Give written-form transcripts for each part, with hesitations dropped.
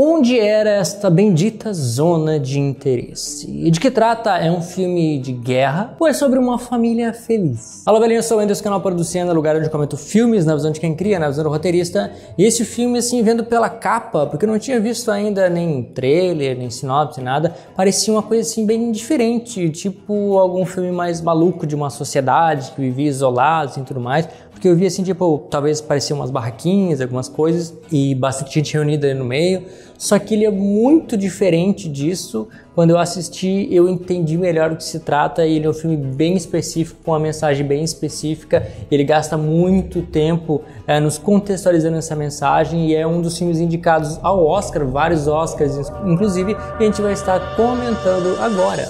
Onde era esta bendita zona de interesse? E de que trata? É um filme de guerra ou é sobre uma família feliz? Alô, galerinha, eu sou o Wenderson, canal Producena, lugar onde eu comento filmes na visão de quem cria, na visão do roteirista. E esse filme, assim, vendo pela capa, porque eu não tinha visto ainda nem trailer, nem sinopse, nada, parecia uma coisa, assim, bem diferente, tipo algum filme mais maluco de uma sociedade que vivia isolado, assim, tudo mais. Porque eu vi, assim, tipo, talvez pareciam umas barraquinhas, algumas coisas, e bastante gente reunida ali no meio. Só que ele é muito diferente disso. Quando eu assisti, eu entendi melhor do que se trata. Ele é um filme bem específico, com uma mensagem bem específica. Ele gasta muito tempo nos contextualizando essa mensagem e é um dos filmes indicados ao Oscar, vários Oscars, inclusive, e a gente vai estar comentando agora.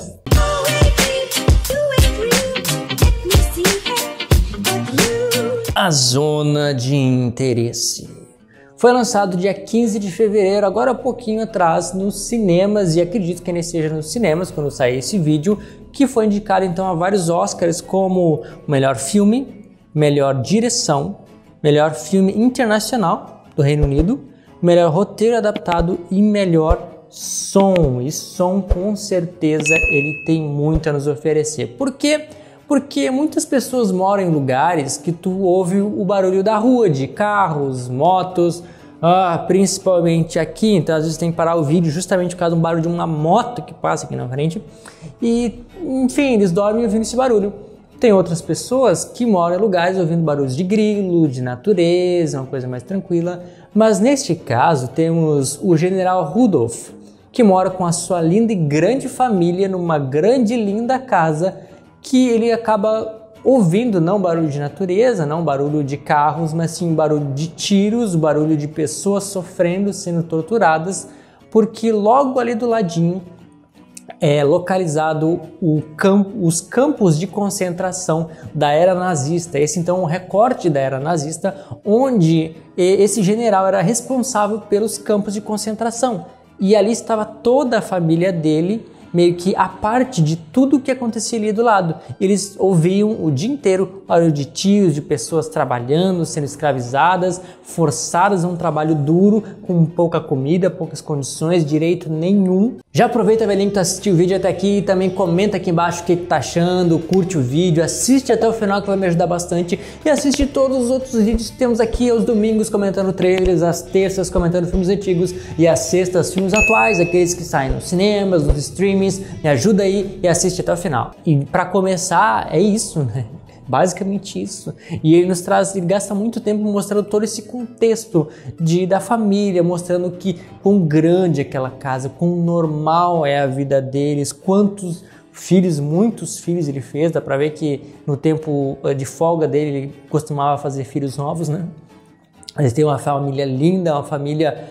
A Zona de Interesse. Foi lançado dia 15 de fevereiro, agora há pouquinho atrás, nos cinemas, e acredito que ainda esteja nos cinemas quando sair esse vídeo, que foi indicado então a vários Oscars como melhor filme, melhor direção, melhor filme internacional do Reino Unido, melhor roteiro adaptado e melhor som. E som, com certeza, ele tem muito a nos oferecer. Por quê? Porque muitas pessoas moram em lugares que tu ouve o barulho da rua, de carros, motos, principalmente aqui. Então às vezes tem que parar o vídeo justamente por causa do barulho de uma moto que passa aqui na frente. E enfim, eles dormem ouvindo esse barulho. Tem outras pessoas que moram em lugares ouvindo barulhos de grilo, de natureza, uma coisa mais tranquila. Mas neste caso temos o general Rudolf, que mora com a sua linda e grande família numa grande e linda casa, que ele acaba ouvindo não barulho de natureza, não barulho de carros, mas sim barulho de tiros, barulho de pessoas sofrendo, sendo torturadas, porque logo ali do ladinho é localizado os campos de concentração da era nazista. Esse então é um recorte da era nazista, onde esse general era responsável pelos campos de concentração. E ali estava toda a família dele, meio que a parte de tudo que acontecia ali do lado. Eles ouviam o dia inteiro barulho de tiros, de pessoas trabalhando, sendo escravizadas, forçadas a um trabalho duro, com pouca comida, poucas condições, direito nenhum. Já aproveita, velhinho, que tu assistiu o vídeo até aqui e também comenta aqui embaixo o que tu tá achando, curte o vídeo, assiste até o final que vai me ajudar bastante, e assiste todos os outros vídeos que temos aqui aos domingos comentando trailers, às terças comentando filmes antigos e às sextas filmes atuais, aqueles que saem nos cinemas, nos streams. Me ajuda aí e assiste até o final. E para começar, é isso, né? Basicamente isso. E ele nos traz, ele gasta muito tempo mostrando todo esse contexto da família, mostrando que quão grande é aquela casa, quão normal é a vida deles, quantos filhos, muitos filhos ele fez. Dá para ver que no tempo de folga dele ele costumava fazer filhos novos, né? Eles têm uma família linda, uma família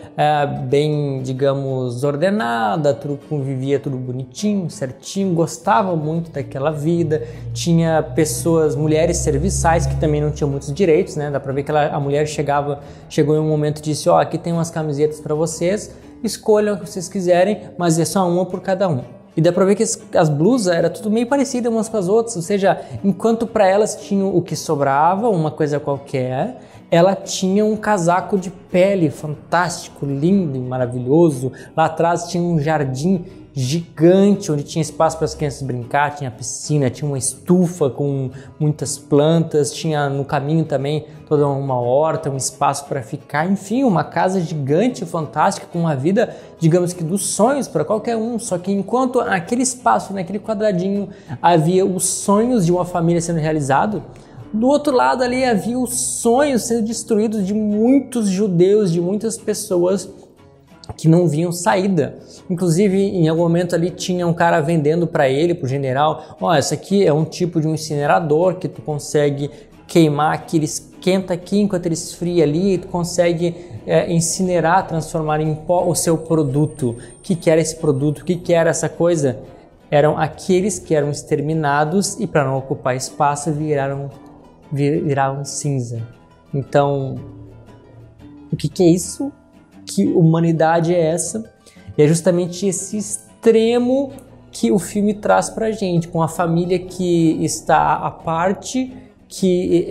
bem, digamos, ordenada, tudo convivia tudo bonitinho, certinho, gostava muito daquela vida. Tinha pessoas, mulheres serviçais que também não tinham muitos direitos, né? Dá pra ver que a mulher chegou em um momento e disse: ó, aqui tem umas camisetas para vocês, escolham o que vocês quiserem, mas é só uma por cada um. E dá pra ver que as blusas eram tudo meio parecidas umas com as outras, ou seja, enquanto para elas tinham o que sobrava, uma coisa qualquer, ela tinha um casaco de pele fantástico, lindo e maravilhoso. Lá atrás tinha um jardim gigante, onde tinha espaço para as crianças brincar, tinha piscina, tinha uma estufa com muitas plantas, tinha no caminho também toda uma horta, um espaço para ficar, enfim, uma casa gigante, fantástica, com uma vida, digamos que dos sonhos para qualquer um. Só que enquanto naquele espaço, naquele quadradinho, havia os sonhos de uma família sendo realizado, do outro lado ali havia os sonhos sendo destruídos de muitos judeus, de muitas pessoas que não viam saída. Inclusive, em algum momento ali tinha um cara vendendo para ele, pro general: ó, esse aqui é um tipo de um incinerador que tu consegue queimar, que ele esquenta aqui enquanto ele esfria ali, e tu consegue incinerar, transformar em pó o seu produto. O que que era esse produto? O que que era essa coisa? Eram aqueles que eram exterminados e, para não ocupar espaço, viraram cinza. Então, o que é isso? Que humanidade é essa? E é justamente esse extremo que o filme traz pra gente, com a família que está à parte, que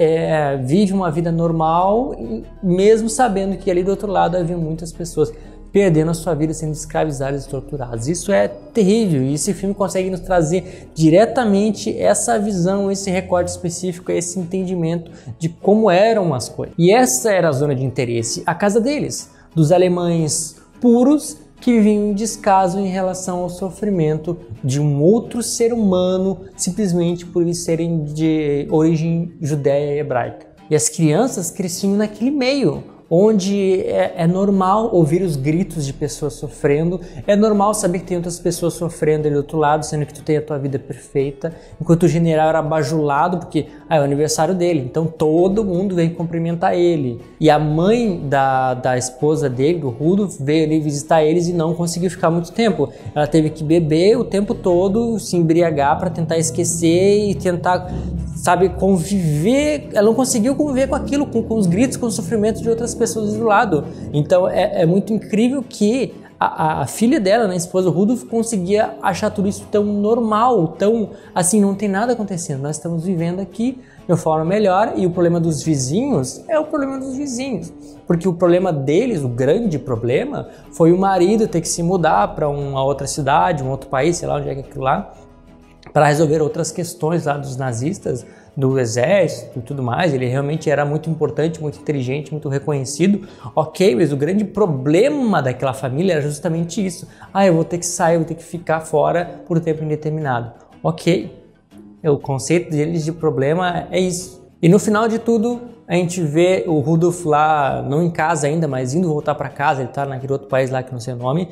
vive uma vida normal, mesmo sabendo que ali do outro lado havia muitas pessoas perdendo a sua vida, sendo escravizados e torturados. Isso é terrível, e esse filme consegue nos trazer diretamente essa visão, esse recorte específico, esse entendimento de como eram as coisas. E essa era a zona de interesse, a casa deles, dos alemães puros que viviam em descaso em relação ao sofrimento de um outro ser humano simplesmente por eles serem de origem judeia e hebraica. E as crianças cresciam naquele meio, onde é normal ouvir os gritos de pessoas sofrendo, é normal saber que tem outras pessoas sofrendo ali do outro lado, sendo que tu tem a tua vida perfeita, enquanto o general era bajulado porque é o aniversário dele, então todo mundo veio cumprimentar ele. E a mãe da esposa dele, do Rudolf, veio ali visitar eles e não conseguiu ficar muito tempo. Ela teve que beber o tempo todo, se embriagar para tentar esquecer e tentar, sabe, conviver. Ela não conseguiu conviver com aquilo, com os gritos, com o sofrimento de outras pessoas do lado. Então é muito incrível que a filha dela, né, a esposa Rudolf, conseguia achar tudo isso tão normal, tão assim, não tem nada acontecendo, nós estamos vivendo aqui de uma forma melhor. E o problema dos vizinhos é o problema dos vizinhos, porque o problema deles, o grande problema, foi o marido ter que se mudar para uma outra cidade, um outro país, sei lá onde é que é aquilo lá, para resolver outras questões lá dos nazistas, do exército e tudo mais. Ele realmente era muito importante, muito inteligente, muito reconhecido, ok, mas o grande problema daquela família era justamente isso. Eu vou ter que sair, vou ter que ficar fora por um tempo indeterminado. Ok, o conceito deles de problema é isso. E no final de tudo, a gente vê o Rudolf lá, não em casa ainda, mas indo voltar para casa, ele tá naquele outro país lá que não sei o nome,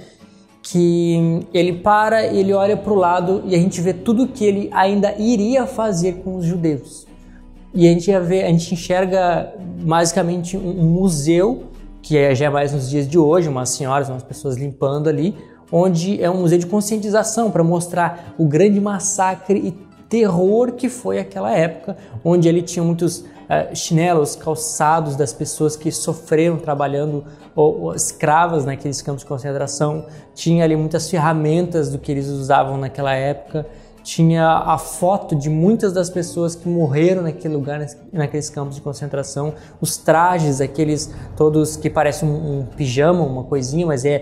que ele para, ele olha para o lado e a gente vê tudo que ele ainda iria fazer com os judeus. E a gente enxerga basicamente um museu, que já é mais nos dias de hoje, umas senhoras, umas pessoas limpando ali, onde é um museu de conscientização para mostrar o grande massacre e terror que foi aquela época, onde ele tinha muitos chinelos, calçados das pessoas que sofreram trabalhando ou escravas naqueles campos de concentração, tinha ali muitas ferramentas do que eles usavam naquela época, tinha a foto de muitas das pessoas que morreram naquele lugar, naqueles campos de concentração, os trajes, aqueles todos que parecem um pijama, uma coisinha, mas é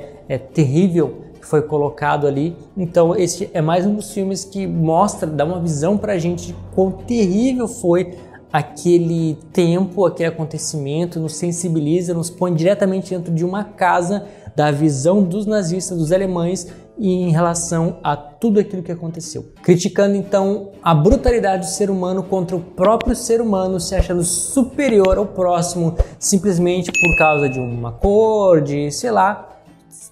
terrível, foi colocado ali. Então este é mais um dos filmes que mostra, dá uma visão pra gente de quão terrível foi aquele tempo, aquele acontecimento, nos sensibiliza, nos põe diretamente dentro de uma casa, da visão dos nazistas, dos alemães, e em relação a tudo aquilo que aconteceu. Criticando então a brutalidade do ser humano contra o próprio ser humano, se achando superior ao próximo simplesmente por causa de uma cor, de sei lá,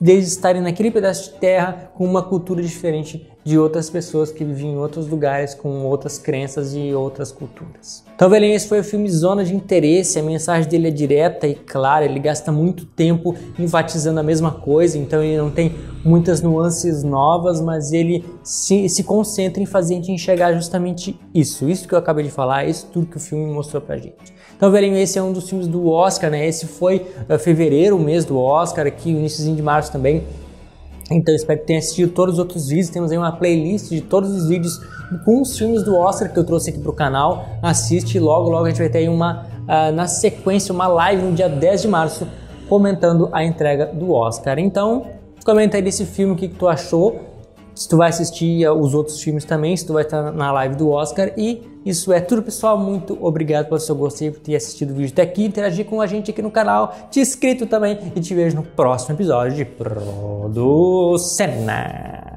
desde estarem naquele pedaço de terra com uma cultura diferente de outras pessoas que viviam em outros lugares, com outras crenças e outras culturas. Então, velhinho, esse foi o filme Zona de Interesse. A mensagem dele é direta e clara, ele gasta muito tempo enfatizando a mesma coisa, então ele não tem muitas nuances novas, mas ele se concentra em fazer a gente enxergar justamente isso que eu acabei de falar, isso tudo que o filme mostrou pra gente. Então, velhinho, esse é um dos filmes do Oscar, né? Esse foi fevereiro, o mês do Oscar, aqui iníciozinho de março também. Então, espero que tenha assistido todos os outros vídeos. Temos aí uma playlist de todos os vídeos com os filmes do Oscar que eu trouxe aqui para o canal. Assiste, logo a gente vai ter aí na sequência, uma live no dia 10 de março, comentando a entrega do Oscar. Então, comenta aí desse filme, o que tu achou, se tu vai assistir os outros filmes também, se tu vai estar na live do Oscar. E isso é tudo, pessoal. Muito obrigado pelo seu gostei, por ter assistido o vídeo até aqui, interagir com a gente aqui no canal, te inscrito também, e te vejo no próximo episódio de Producena.